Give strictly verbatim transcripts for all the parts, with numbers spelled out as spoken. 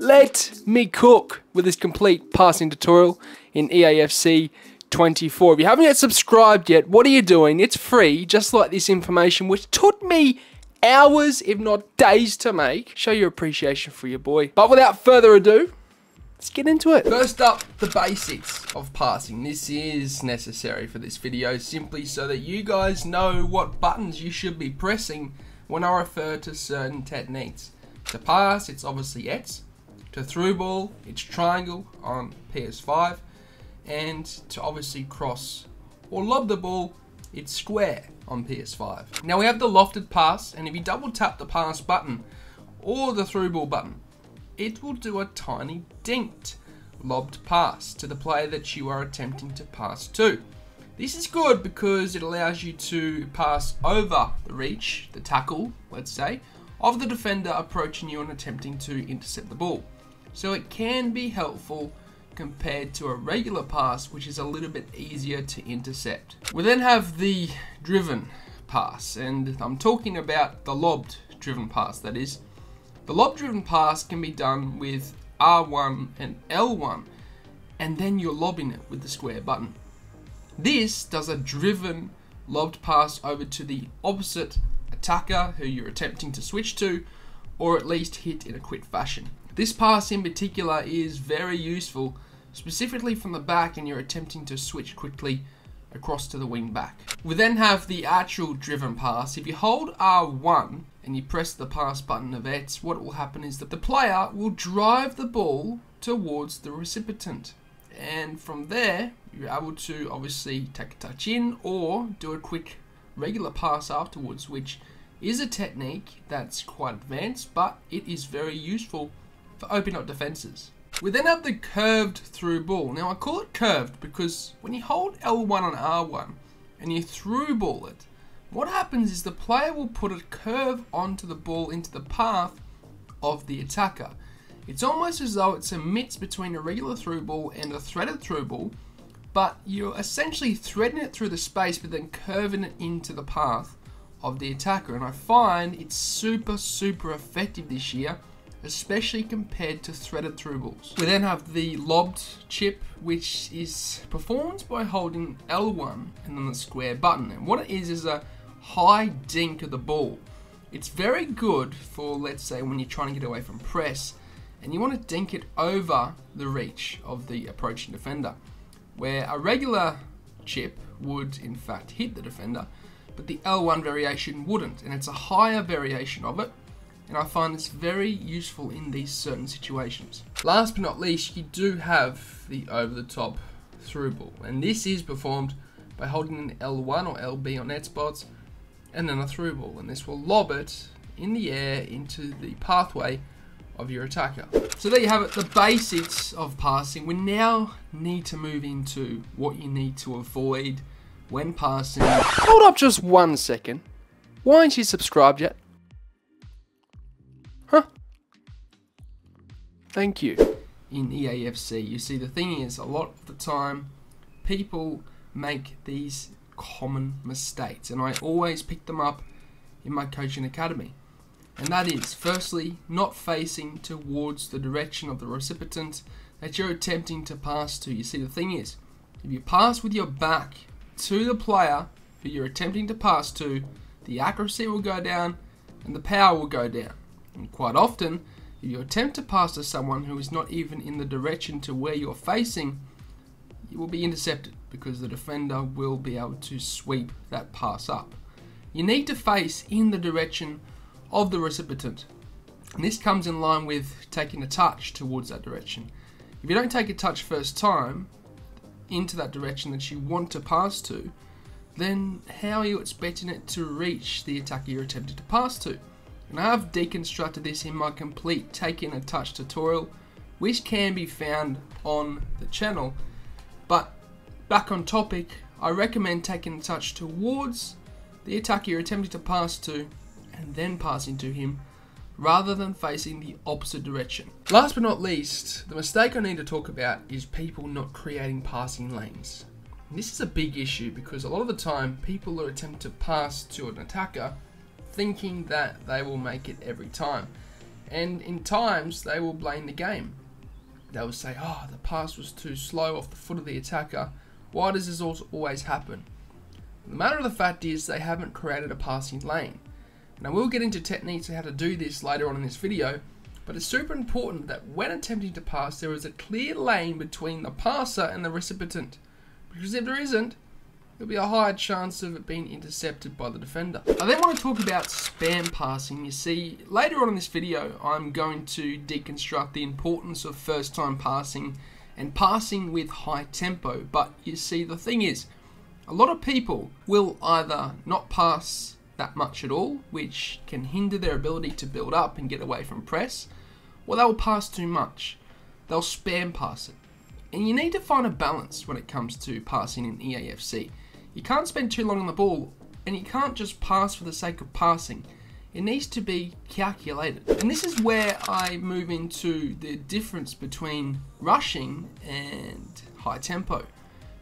Let me cook with this complete passing tutorial in E A F C twenty-four. If you haven't yet subscribed yet, what are you doing? It's free, just like this information, which took me hours, if not days, to make. Show your appreciation for your boy. But without further ado, let's get into it. First up, the basics of passing. This is necessary for this video, simply so that you guys know what buttons you should be pressing when I refer to certain techniques. To pass, it's obviously X. To through ball, it's triangle on P S five, and to obviously cross or lob the ball, it's square on P S five. Now we have the lofted pass, and if you double tap the pass button or the through ball button, it will do a tiny dinked lobbed pass to the player that you are attempting to pass to. This is good because it allows you to pass over the reach, the tackle, let's say, of the defender approaching you and attempting to intercept the ball. So it can be helpful compared to a regular pass, which is a little bit easier to intercept. We then have the driven pass, and I'm talking about the lobbed driven pass, that is. The lob driven pass can be done with R one and L one, and then you're lobbing it with the square button. This does a driven lobbed pass over to the opposite attacker who you're attempting to switch to, or at least hit in a quick fashion. This pass in particular is very useful, specifically from the back, and you're attempting to switch quickly across to the wing back. We then have the actual driven pass. If you hold R one and you press the pass button of X, what will happen is that the player will drive the ball towards the recipient, and from there you're able to obviously take a touch in or do a quick regular pass afterwards, which is a technique that's quite advanced, but it is very useful for opening up defenses. We then have the curved through ball. Now I call it curved because when you hold L one on R one and you through ball it, what happens is the player will put a curve onto the ball into the path of the attacker. It's almost as though it's a mix between a regular through ball and a threaded through ball, but you're essentially threading it through the space but then curving it into the path of the attacker. And I find it's super, super effective this year, especially compared to threaded through balls. We then have the lobbed chip, which is performed by holding L one and then the square button. And what it is is a high dink of the ball. It's very good for, let's say, when you're trying to get away from press and you want to dink it over the reach of the approaching defender, where a regular chip would in fact hit the defender, but the L one variation wouldn't, and it's a higher variation of it, and I find this very useful in these certain situations. Last but not least, you do have the over-the-top through ball, and this is performed by holding an L one or L B on net spots and then a through ball, and this will lob it in the air into the pathway of your attacker. So there you have it, the basics of passing. We now need to move into what you need to avoid when passing. Hold up just one second. Why aren't you subscribed yet? Huh? Thank you. In E A F C, you see, the thing is, a lot of the time people make these common mistakes, and I always pick them up in my coaching academy. And that is, firstly, not facing towards the direction of the recipient that you're attempting to pass to. You see, the thing is, if you pass with your back to the player who you're attempting to pass to, the accuracy will go down and the power will go down. And quite often, if you attempt to pass to someone who is not even in the direction to where you're facing, you will be intercepted because the defender will be able to sweep that pass up. You need to face in the direction of the recipient, and this comes in line with taking a touch towards that direction. If you don't take a touch first time into that direction that you want to pass to, then how are you expecting it to reach the attacker you're attempting to pass to? And I have deconstructed this in my complete taking a touch tutorial, which can be found on the channel. But back on topic, I recommend taking a touch towards the attacker you're attempting to pass to and then passing to him, rather than facing the opposite direction. Last but not least, the mistake I need to talk about is people not creating passing lanes. And this is a big issue because a lot of the time people are attempting to pass to an attacker thinking that they will make it every time. And in times, they will blame the game. They will say, oh, the pass was too slow off the foot of the attacker. Why does this always happen? The matter of the fact is they haven't created a passing lane. Now we'll get into techniques and how to do this later on in this video, but it's super important that when attempting to pass, there is a clear lane between the passer and the recipient. Because if there isn't, there'll be a higher chance of it being intercepted by the defender. I then want to talk about spam passing. You see, later on in this video, I'm going to deconstruct the importance of first-time passing and passing with high tempo. But you see, the thing is, a lot of people will either not pass that much at all, which can hinder their ability to build up and get away from press, or they'll pass too much. They'll spam pass it. And you need to find a balance when it comes to passing in E A F C. You can't spend too long on the ball, and you can't just pass for the sake of passing. It needs to be calculated. And this is where I move into the difference between rushing and high tempo.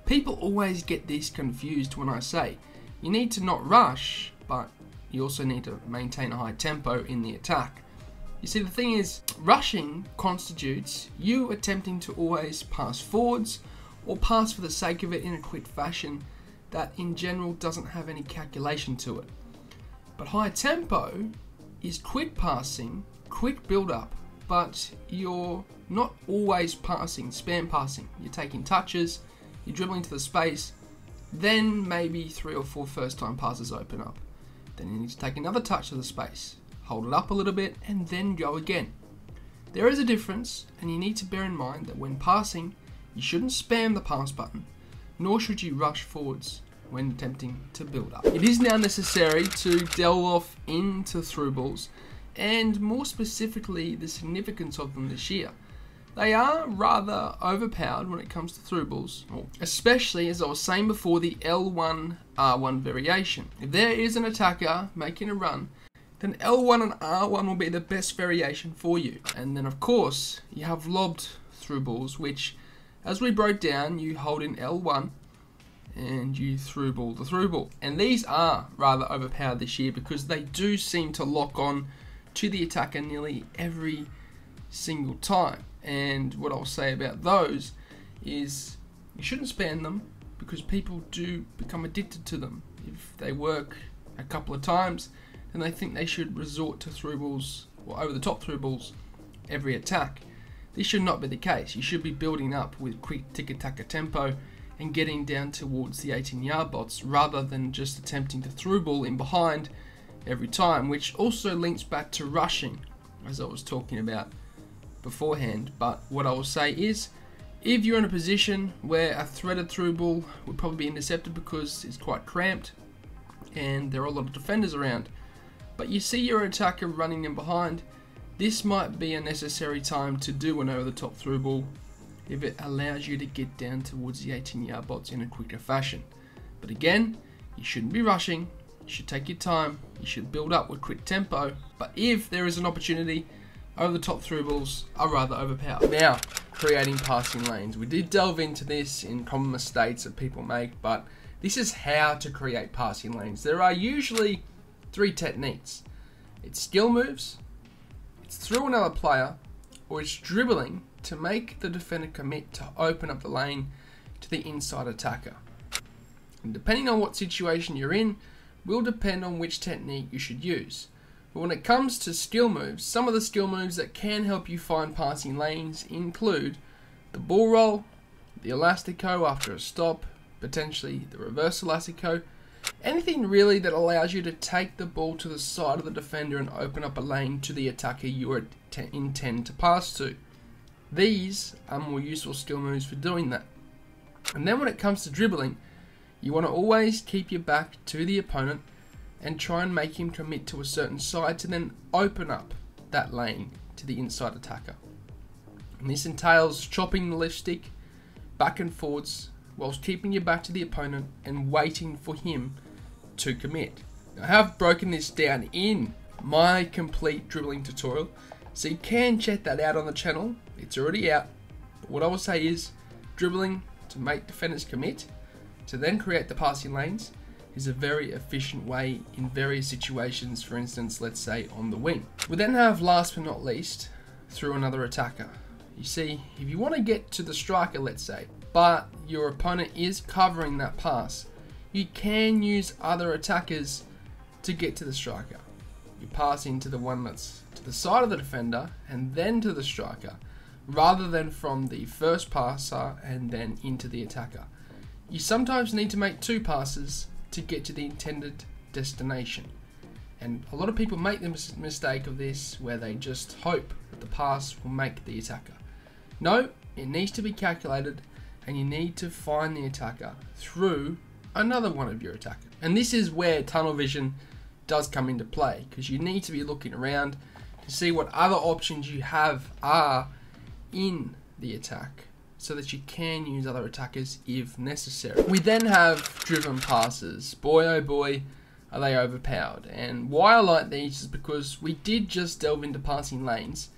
People always get this confused when I say, you need to not rush, but you also need to maintain a high tempo in the attack. You see, the thing is, rushing constitutes you attempting to always pass forwards or pass for the sake of it in a quick fashion that in general doesn't have any calculation to it. But high tempo is quick passing, quick build up, but you're not always passing, spam passing. You're taking touches, you're dribbling to the space, then maybe three or four first time passes open up. Then you need to take another touch to the space, hold it up a little bit, and then go again. There is a difference, and you need to bear in mind that when passing, you shouldn't spam the pass button, nor should you rush forwards when attempting to build up. It is now necessary to delve off into through balls, and more specifically, the significance of them this year. They are rather overpowered when it comes to through balls, especially as I was saying before, the L one R one variation. If there is an attacker making a run, then L one and R one will be the best variation for you. And then of course, you have lobbed through balls, which as we broke down, you hold in L one and you through ball the through ball. And these are rather overpowered this year because they do seem to lock on to the attacker nearly every single time. And what I'll say about those is you shouldn't spam them because people do become addicted to them. If they work a couple of times, and they think they should resort to through balls or over the top through balls every attack. This should not be the case. You should be building up with quick tick-a-tacker tempo and getting down towards the eighteen yard box rather than just attempting to through ball in behind every time, which also links back to rushing as I was talking about beforehand. But what I will say is if you're in a position where a threaded through ball would probably be intercepted because it's quite cramped and there are a lot of defenders around, but you see your attacker running in behind, this might be a necessary time to do an over the top through ball if it allows you to get down towards the eighteen yard box in a quicker fashion. But again, you shouldn't be rushing, you should take your time, you should build up with quick tempo, but if there is an opportunity, over the top through balls are rather overpowered. Now, creating passing lanes. We did delve into this in common mistakes that people make, but this is how to create passing lanes. There are usually three techniques. It's skill moves, it's through another player, or it's dribbling to make the defender commit to open up the lane to the inside attacker. And depending on what situation you're in, will depend on which technique you should use. But when it comes to skill moves, some of the skill moves that can help you find passing lanes include the ball roll, the elastico after a stop, potentially the reverse elastico, anything really that allows you to take the ball to the side of the defender and open up a lane to the attacker you intend to pass to. These are more useful skill moves for doing that. And then when it comes to dribbling, you want to always keep your back to the opponent and try and make him commit to a certain side to then open up that lane to the inside attacker. And this entails chopping the left stick back and forwards whilst keeping your back to the opponent and waiting for him to commit. Now, I have broken this down in my complete dribbling tutorial, so you can check that out on the channel. It's already out. But what I will say is dribbling to make defenders commit, to then create the passing lanes, is a very efficient way in various situations, for instance, let's say on the wing. We then have, last but not least, through another attacker. You see, if you want to get to the striker, let's say, but your opponent is covering that pass, you can use other attackers to get to the striker. You pass into the one that's to the side of the defender and then to the striker, rather than from the first passer and then into the attacker. You sometimes need to make two passes to get to the intended destination. And a lot of people make the mis mistake of this, where they just hope that the pass will make the attacker. No, it needs to be calculated, and you need to find the attacker through another one of your attackers. And this is where tunnel vision does come into play, because you need to be looking around to see what other options you have are in the attack, so that you can use other attackers if necessary. We then have driven passes. Boy oh boy, are they overpowered. And why I like these is because we did just delve into passing lanes,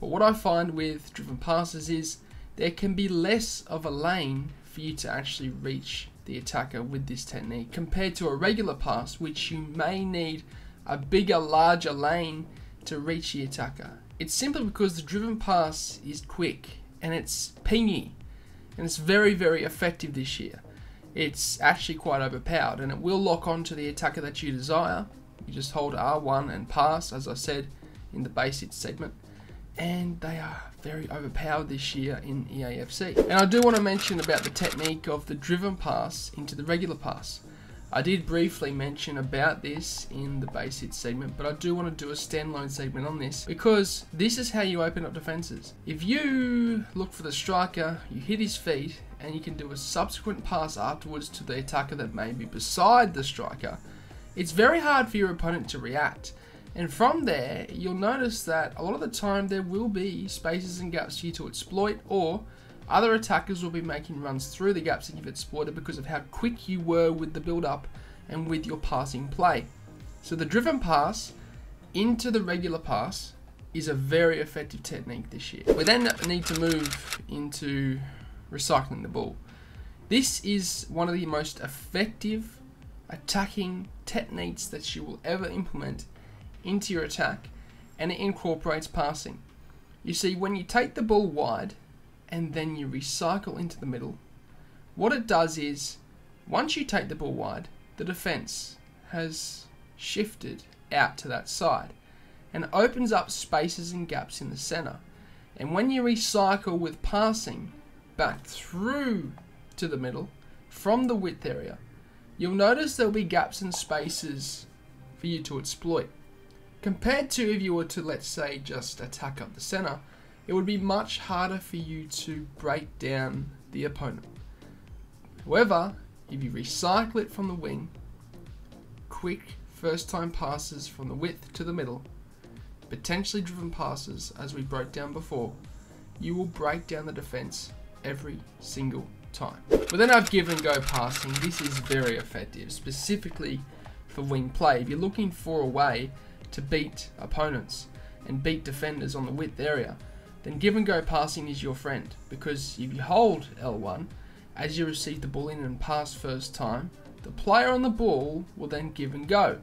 but what I find with driven passes is there can be less of a lane for you to actually reach the attacker with this technique, compared to a regular pass, which you may need a bigger, larger lane to reach the attacker. It's simply because the driven pass is quick, and it's pingy, and it's very, very effective this year. It's actually quite overpowered, and it will lock on to the attacker that you desire. You just hold R one and pass, as I said in the basics segment, and they are very overpowered this year in E A F C. And I do want to mention about the technique of the driven pass into the regular pass. I did briefly mention about this in the basics segment, but I do want to do a standalone segment on this, because this is how you open up defenses. If you look for the striker, you hit his feet, and you can do a subsequent pass afterwards to the attacker that may be beside the striker, it's very hard for your opponent to react. And from there, you'll notice that a lot of the time there will be spaces and gaps for you to exploit, or other attackers will be making runs through the gaps that you've exploited because of how quick you were with the build-up and with your passing play. So the driven pass into the regular pass is a very effective technique this year. We then need to move into recycling the ball. This is one of the most effective attacking techniques that you will ever implement into your attack, and it incorporates passing. You see, when you take the ball wide, and then you recycle into the middle, what it does is, once you take the ball wide, the defense has shifted out to that side and opens up spaces and gaps in the center. And when you recycle with passing back through to the middle from the width area, you'll notice there'll be gaps and spaces for you to exploit, compared to if you were to, let's say, just attack up the center. It would be much harder for you to break down the opponent. However, if you recycle it from the wing, quick first time passes from the width to the middle, potentially driven passes as we broke down before, you will break down the defense every single time. But then I've give and go passing. This is very effective, specifically for wing play. If you're looking for a way to beat opponents and beat defenders on the width area, then give and go passing is your friend, because if you hold L one as you receive the ball in and pass first time, the player on the ball will then give and go,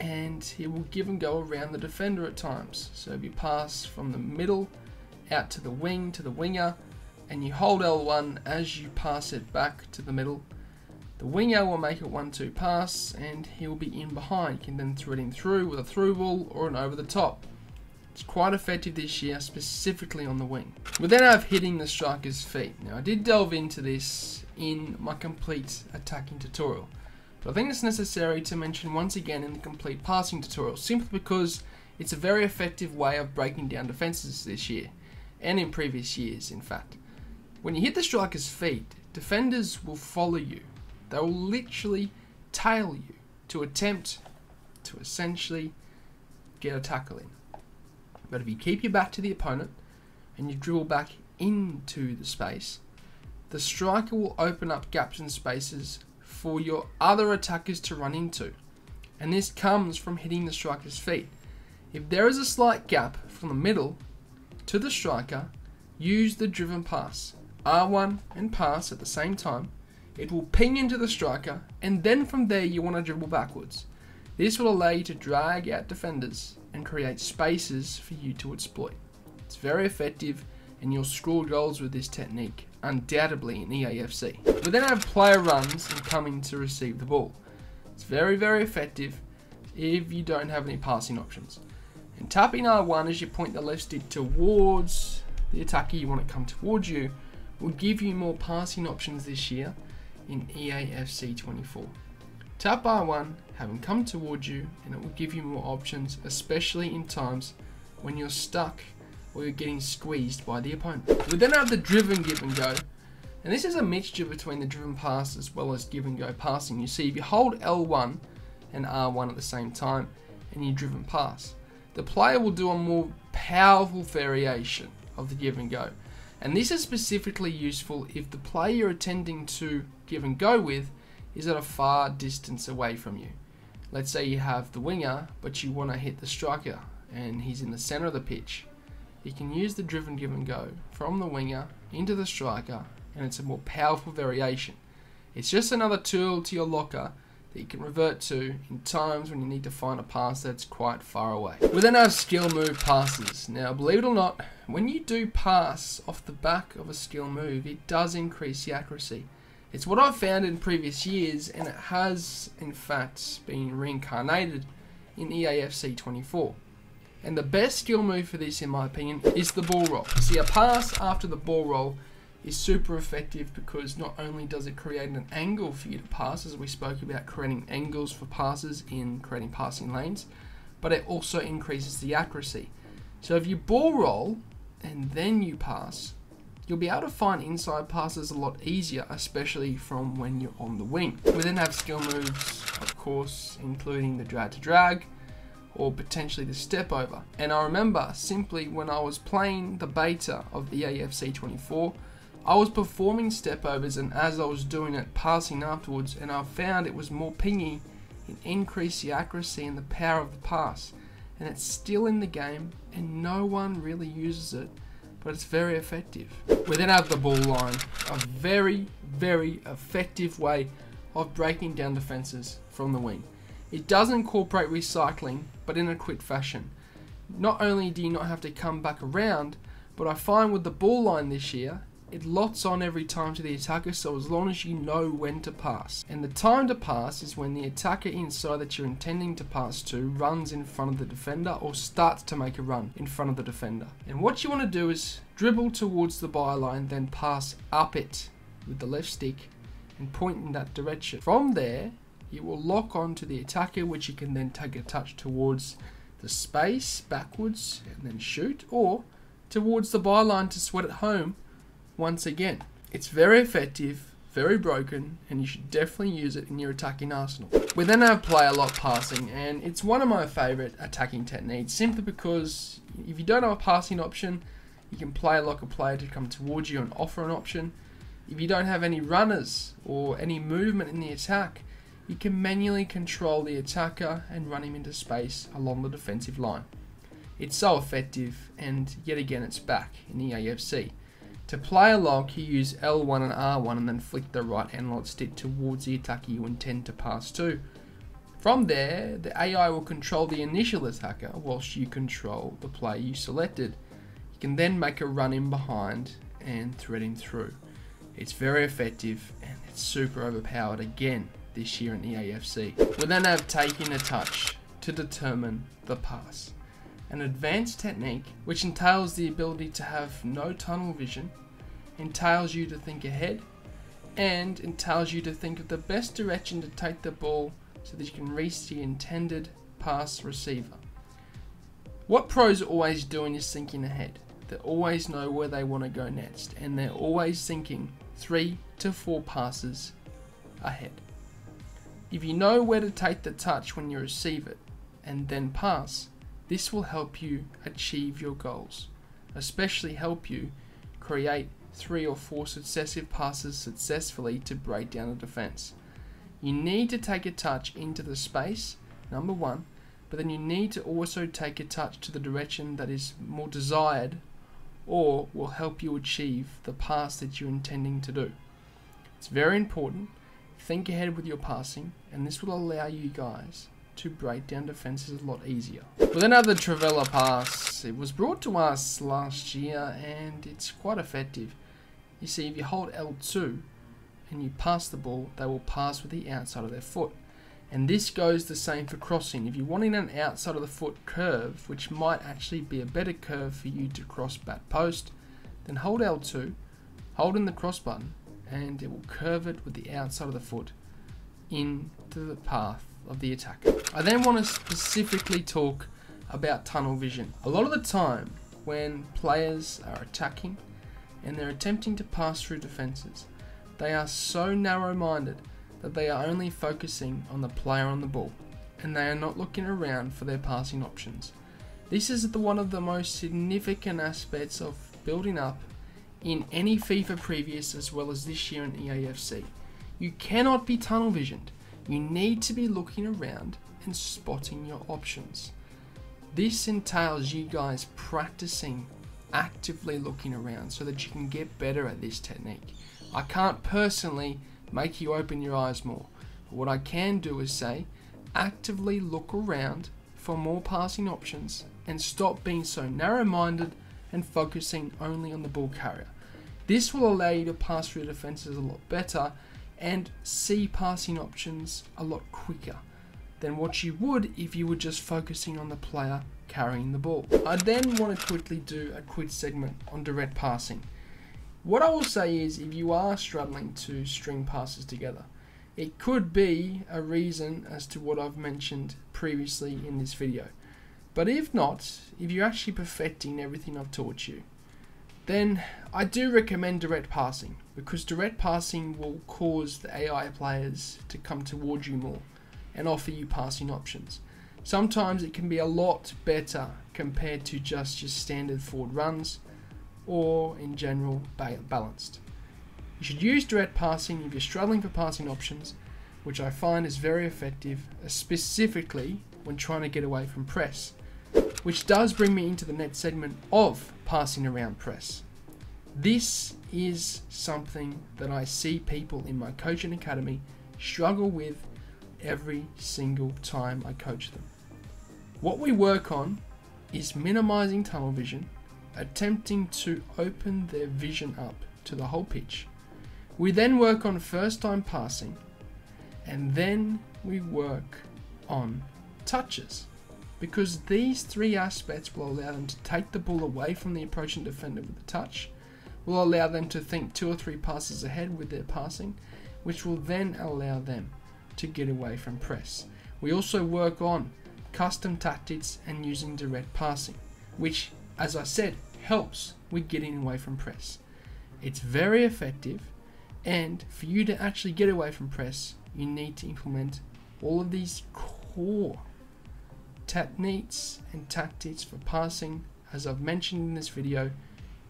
and he will give and go around the defender at times. So if you pass from the middle out to the wing to the winger, and you hold L one as you pass it back to the middle, the winger will make a one two pass and he will be in behind. You can then throw it in through with a through ball or an over the top. It's quite effective this year, specifically on the wing. We then have hitting the striker's feet. Now, I did delve into this in my complete attacking tutorial, but I think it's necessary to mention once again in the complete passing tutorial, simply because it's a very effective way of breaking down defenses this year, and in previous years, in fact. When you hit the striker's feet, defenders will follow you. They will literally tail you to attempt to essentially get a tackle in. But if you keep your back to the opponent and you dribble back into the space, the striker will open up gaps and spaces for your other attackers to run into. And this comes from hitting the striker's feet. If there is a slight gap from the middle to the striker, use the driven pass. R one and pass at the same time. It will ping into the striker, and then from there you want to dribble backwards. This will allow you to drag out defenders and create spaces for you to exploit. It's very effective, and you'll score goals with this technique, undoubtedly in E A F C. We then have player runs and coming to receive the ball. It's very, very effective if you don't have any passing options. And tapping R one as you point the left stick towards the attacker you want to come towards you will give you more passing options this year in E A F C twenty-four. Tap R one, have him come towards you, and it will give you more options, especially in times when you're stuck or you're getting squeezed by the opponent. We then have the driven give and go, and this is a mixture between the driven pass as well as give and go passing. You see, if you hold L one and R one at the same time and you driven pass, the player will do a more powerful variation of the give and go. And this is specifically useful if the player you're attending to give and go with is at a far distance away from you. Let's say you have the winger, but you want to hit the striker and he's in the center of the pitch. You can use the driven give and go from the winger into the striker, and it's a more powerful variation. It's just another tool to your locker that you can revert to in times when you need to find a pass that's quite far away. We then have skill move passes. Now, believe it or not, when you do pass off the back of a skill move, it does increase the accuracy. It's what I've found in previous years, and it has, in fact, been reincarnated in E A F C twenty-four. And the best skill move for this, in my opinion, is the ball roll. See, a pass after the ball roll is super effective because not only does it create an angle for you to pass, as we spoke about creating angles for passes in creating passing lanes, but it also increases the accuracy. So if you ball roll and then you pass, you'll be able to find inside passes a lot easier, especially from when you're on the wing. We then have skill moves, of course, including the drag to drag, or potentially the step over. And I remember simply when I was playing the beta of E A F C twenty-four, I was performing step overs, and as I was doing it, passing afterwards, and I found it was more pingy. It increased the accuracy and the power of the pass, and it's still in the game and no one really uses it, but it's very effective. We then have the ball line, a very, very effective way of breaking down defenses from the wing. It does incorporate recycling, but in a quick fashion. Not only do you not have to come back around, but I find with the ball line this year, it locks on every time to the attacker, so as long as you know when to pass. And the time to pass is when the attacker inside that you're intending to pass to runs in front of the defender or starts to make a run in front of the defender. And what you want to do is dribble towards the byline, then pass up it with the left stick and point in that direction. From there, you will lock on to the attacker, which you can then take a touch towards the space backwards and then shoot, or towards the byline to sweat it home. Once again, it's very effective, very broken, and you should definitely use it in your attacking arsenal. We then have player lock passing, and it's one of my favourite attacking techniques, simply because if you don't have a passing option, you can player lock a player to come towards you and offer an option. If you don't have any runners or any movement in the attack, you can manually control the attacker and run him into space along the defensive line. It's so effective, and yet again it's back in E A F C. To player lock, you use L one and R one and then flick the right analog stick towards the attacker you intend to pass to. From there, the A I will control the initial attacker whilst you control the player you selected. You can then make a run in behind and thread him through. It's very effective, and it's super overpowered again this year in E A F C. We'll then have taking a touch to determine the pass, an advanced technique which entails the ability to have no tunnel vision, entails you to think ahead, and entails you to think of the best direction to take the ball so that you can reach the intended pass receiver. What pros are always doing is thinking ahead. They always know where they want to go next, and they're always thinking three to four passes ahead. If you know where to take the touch when you receive it and then pass, this will help you achieve your goals, especially help you create three or four successive passes successfully to break down the defense. You need to take a touch into the space, number one, but then you need to also take a touch to the direction that is more desired or will help you achieve the pass that you're intending to do. It's very important. Think ahead with your passing, and this will allow you guys to break down defenses a lot easier. With another Travella pass, it was brought to us last year and it's quite effective. You see, if you hold L two and you pass the ball, they will pass with the outside of their foot. And this goes the same for crossing. If you're wanting an outside of the foot curve, which might actually be a better curve for you to cross back post, then hold L two, hold in the cross button, and it will curve it with the outside of the foot into the path of the attacker. I then want to specifically talk about tunnel vision. A lot of the time when players are attacking and they're attempting to pass through defenses, they are so narrow-minded that they are only focusing on the player on the ball and they are not looking around for their passing options. This is the one of the most significant aspects of building up in any FIFA previous as well as this year in E A F C. You cannot be tunnel visioned. You need to be looking around and spotting your options. This entails you guys practicing actively looking around so that you can get better at this technique. I can't personally make you open your eyes more, but what I can do is say, actively look around for more passing options and stop being so narrow-minded and focusing only on the ball carrier. This will allow you to pass through defenses a lot better and see passing options a lot quicker than what you would if you were just focusing on the player carrying the ball. I then want to quickly do a quick segment on direct passing. What I will say is, if you are struggling to string passes together, it could be a reason as to what I've mentioned previously in this video. But if not, if you're actually perfecting everything I've taught you, then I do recommend direct passing, because direct passing will cause the A I players to come towards you more and offer you passing options. Sometimes it can be a lot better compared to just your standard forward runs or in general balanced. You should use direct passing if you're struggling for passing options, which I find is very effective, specifically when trying to get away from press. Which does bring me into the next segment of passing around press. This is something that I see people in my coaching academy struggle with every single time I coach them. What we work on is minimizing tunnel vision, attempting to open their vision up to the whole pitch. We then work on first time passing, and then we work on touches, because these three aspects will allow them to take the ball away from the approaching defender with a touch, will allow them to think two or three passes ahead with their passing, which will then allow them to get away from press. We also work on custom tactics and using direct passing, which, as I said, helps with getting away from press. It's very effective, and for you to actually get away from press, you need to implement all of these core techniques and tactics for passing, as I've mentioned in this video,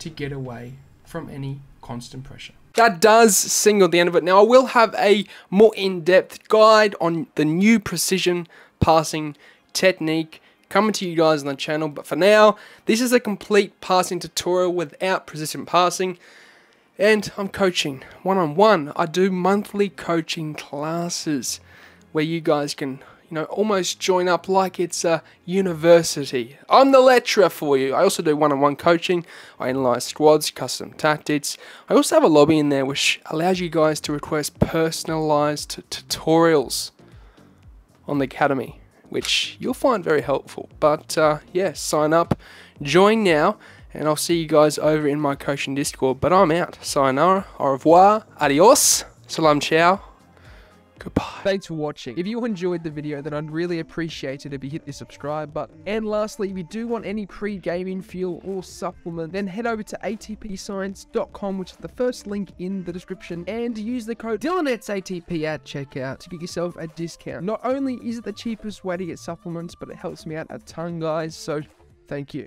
to get away from any constant pressure. That does single the end of it. Now I will have a more in-depth guide on the new precision passing technique coming to you guys on the channel, but for now this is a complete passing tutorial without precision passing, and I'm coaching one-on-one. I do monthly coaching classes where you guys can you know, almost join up like it's a university. I'm the lecturer for you. I also do one-on-one coaching. I analyze squads, custom tactics. I also have a lobby in there which allows you guys to request personalized tutorials on the academy, which you'll find very helpful. But uh, yeah, sign up, join now, and I'll see you guys over in my coaching Discord. But I'm out. Sayonara, au revoir, adios, salam ciao. Goodbye. Thanks for watching. If you enjoyed the video, then I'd really appreciate it if you hit the subscribe button. And lastly, if you do want any pre-gaming fuel or supplement, then head over to A T P science dot com, which is the first link in the description, and use the code DyllanXATP at checkout to get yourself a discount. Not only is it the cheapest way to get supplements, but it helps me out a ton, guys, so thank you.